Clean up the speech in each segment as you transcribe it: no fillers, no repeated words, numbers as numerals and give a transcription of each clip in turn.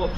thoughts.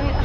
mira, mira.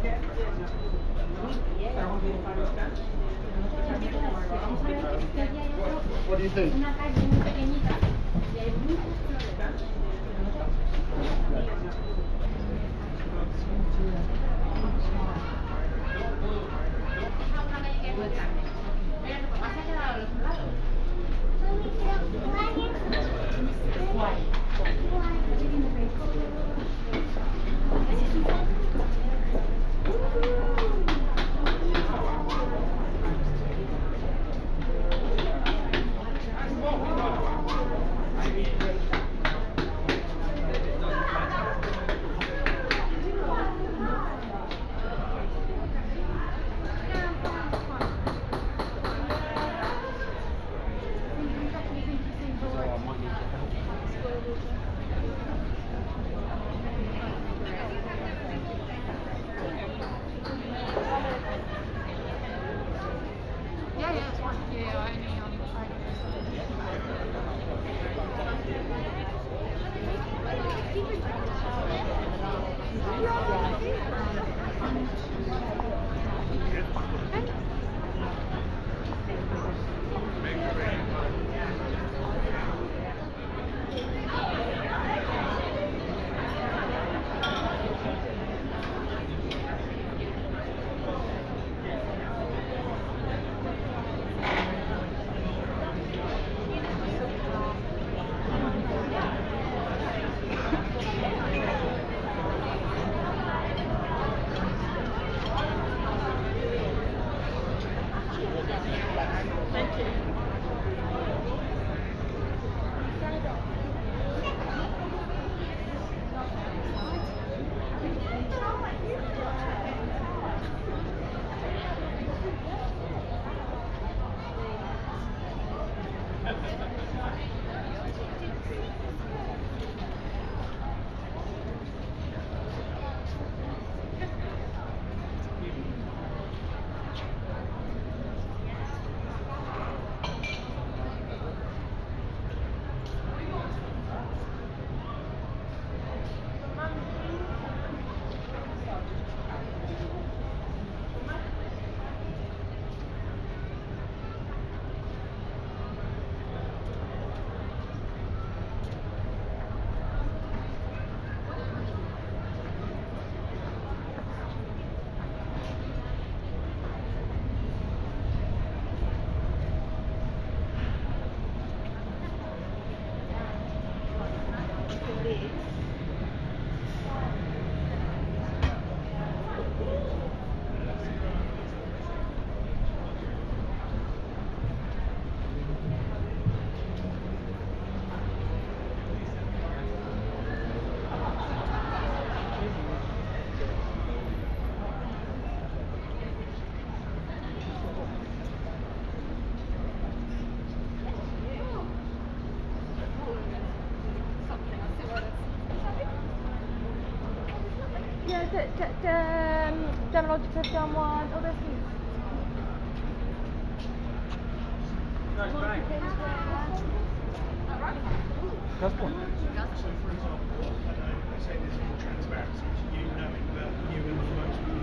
What do you think? General Christian one, other things. That's right. That's one. So for example, I say this is all transparency, you knowing that you influence you.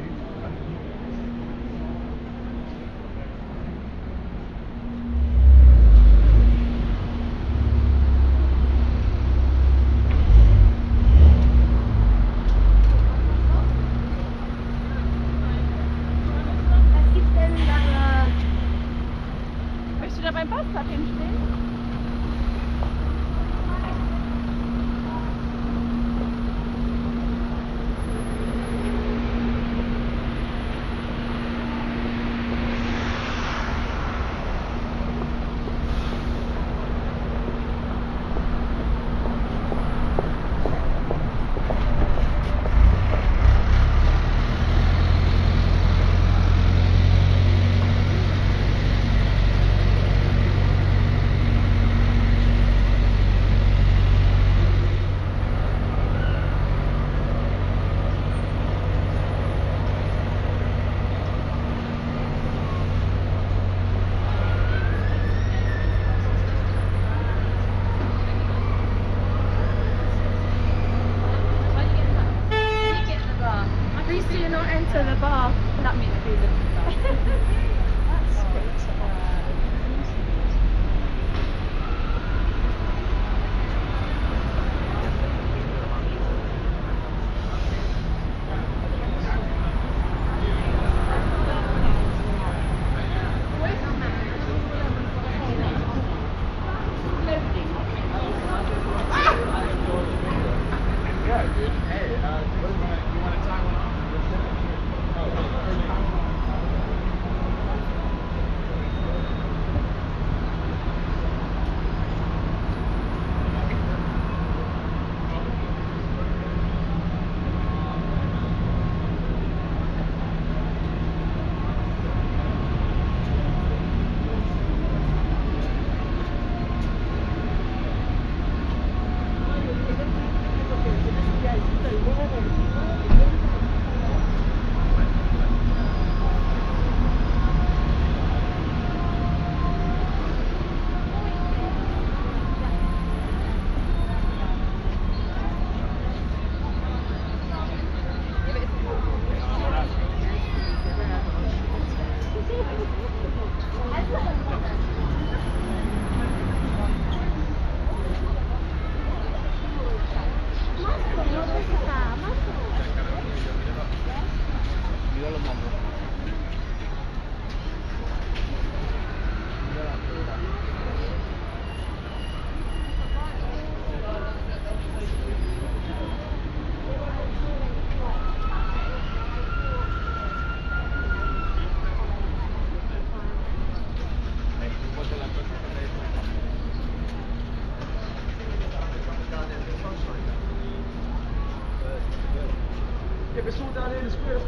to the bar, that means we live in the bar. That's great. Yeah, but it's all down here in the square.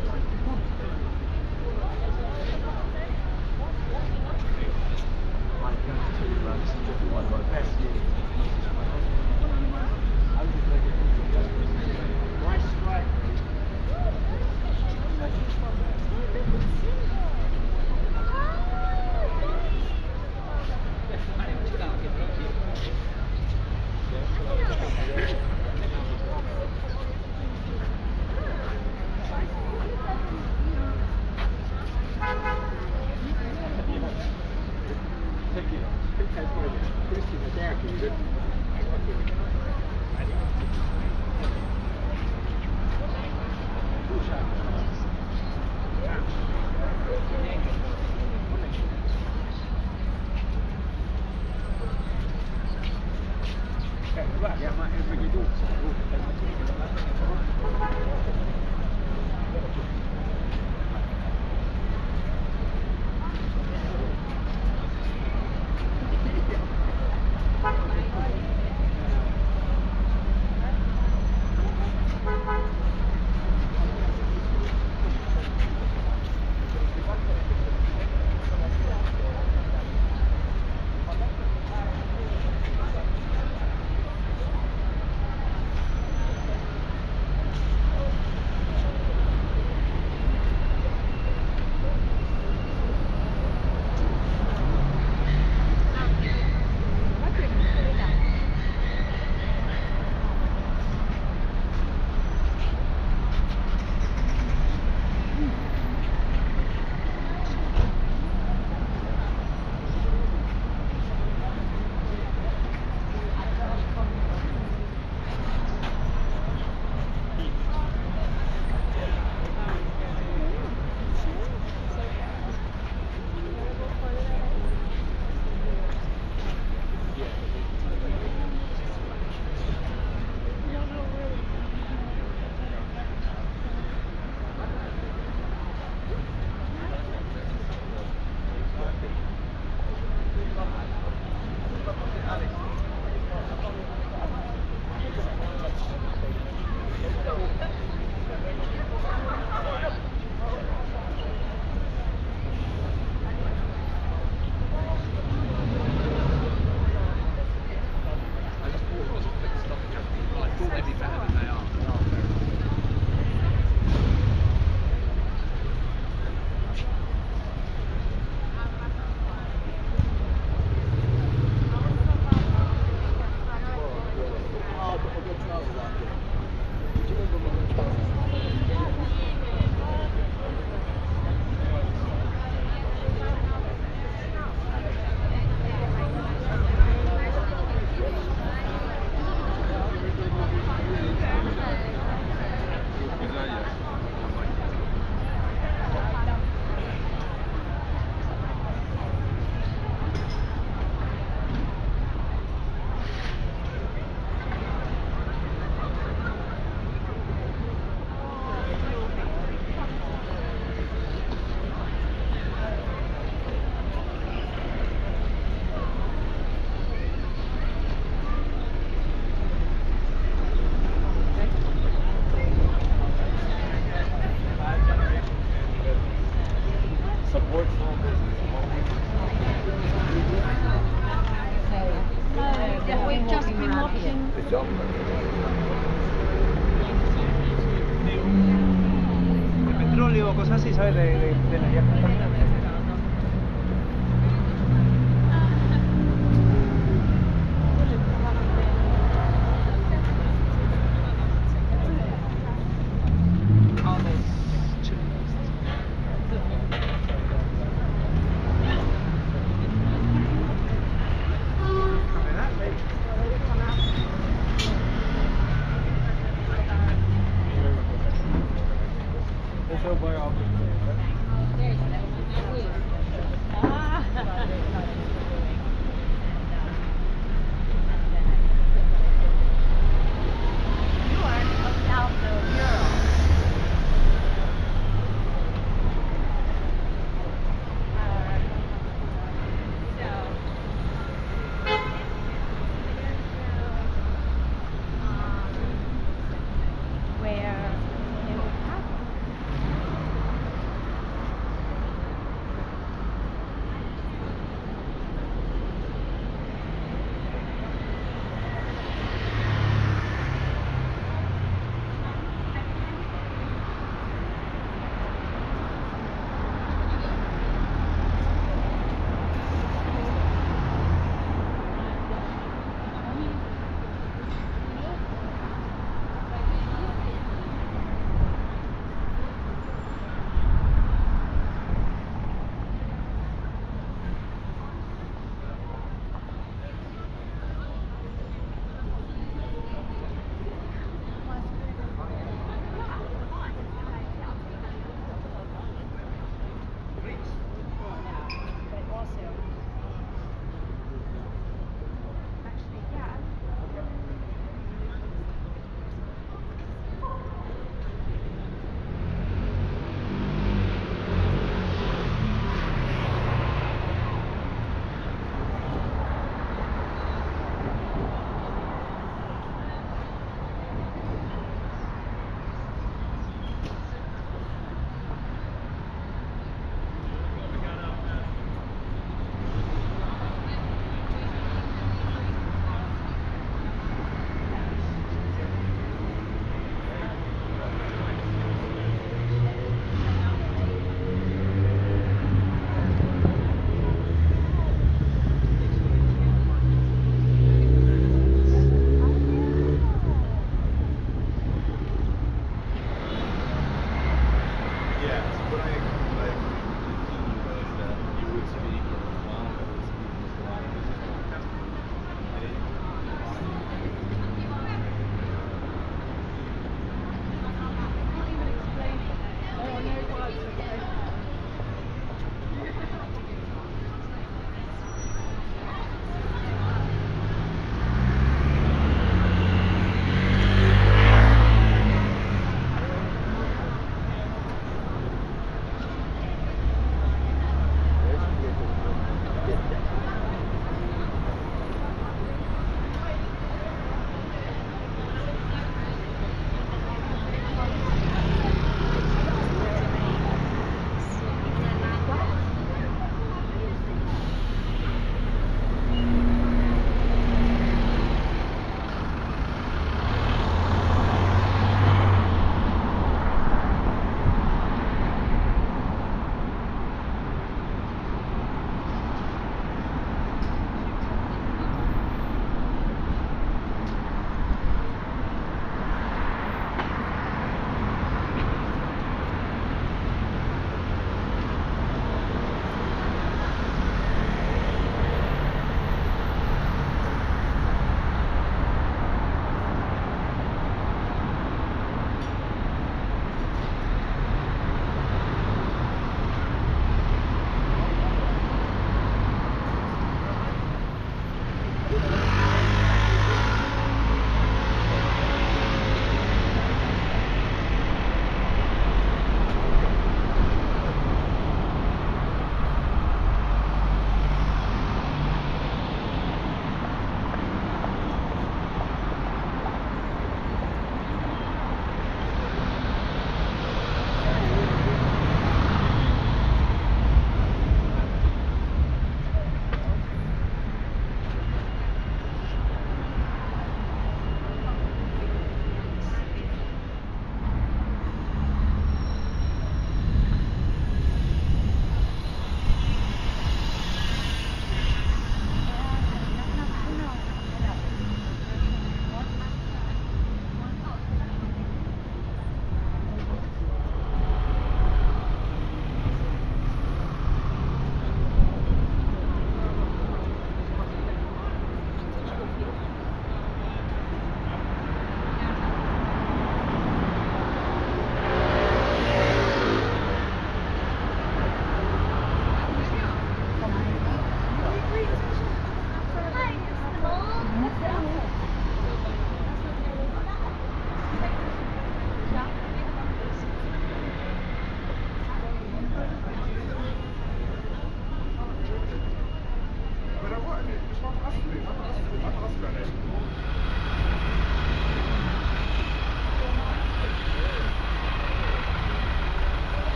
de petróleo, cosas así, ¿sabes? De la hierba.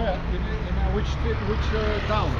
Where? In which town?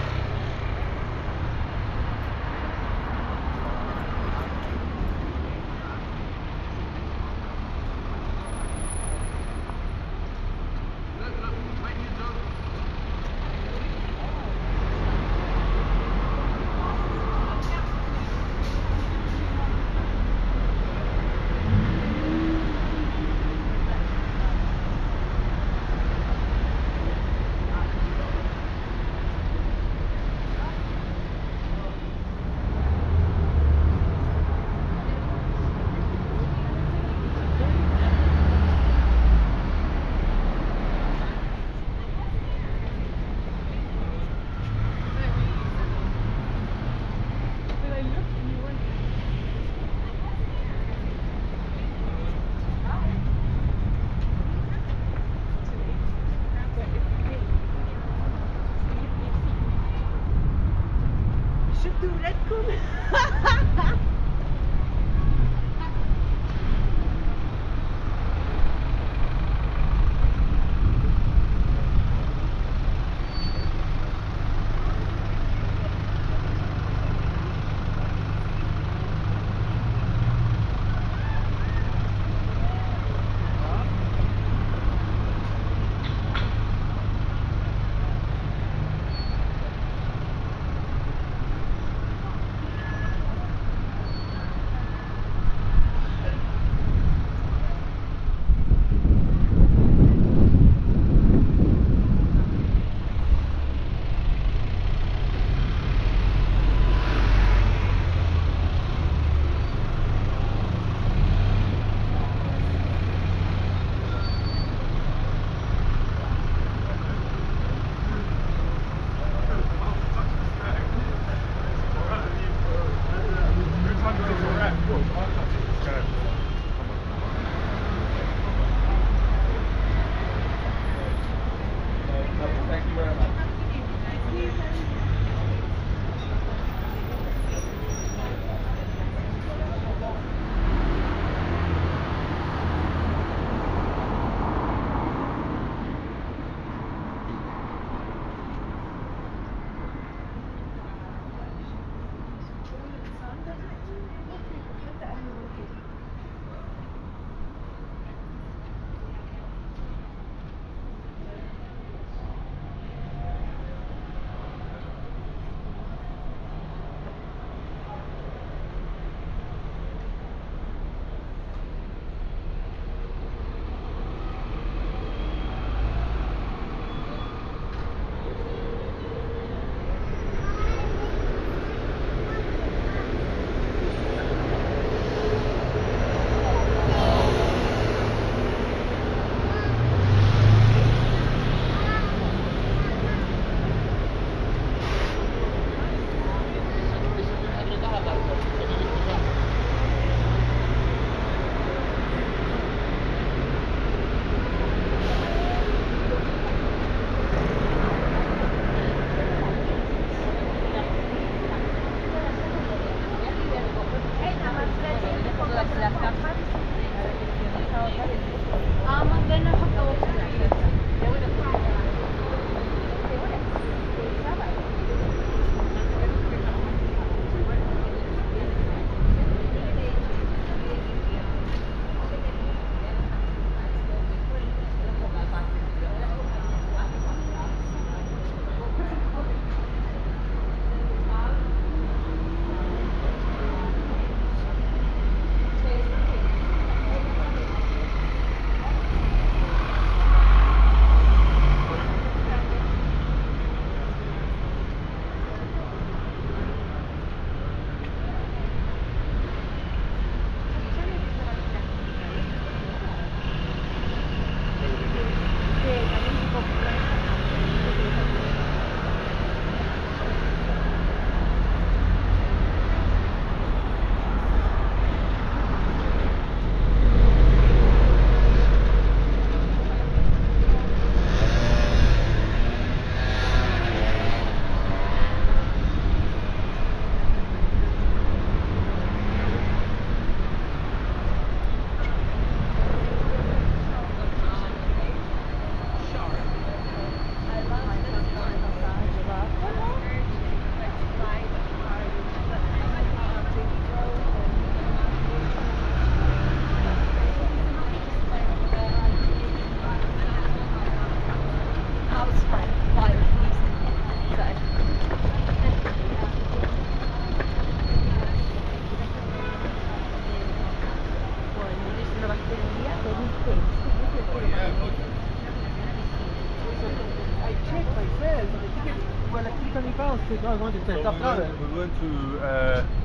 What else? Because I wanted to stop. We went to